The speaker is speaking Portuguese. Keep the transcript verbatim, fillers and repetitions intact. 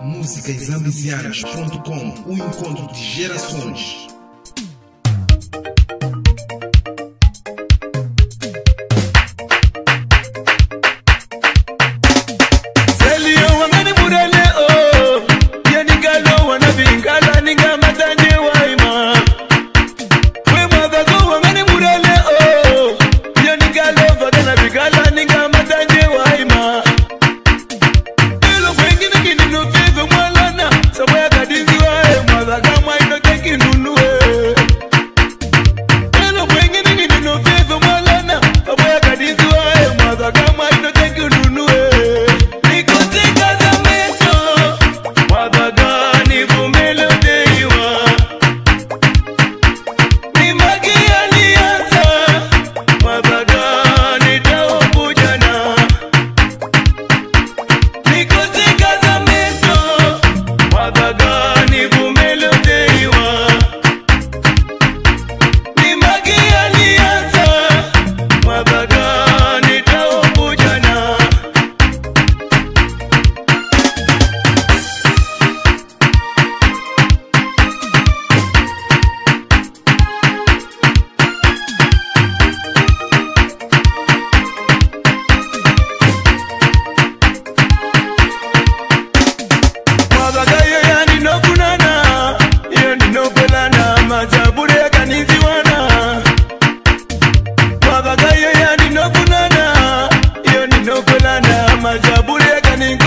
músicas ambiciadas ponto com, o encontro de gerações. Mas a burega ninguém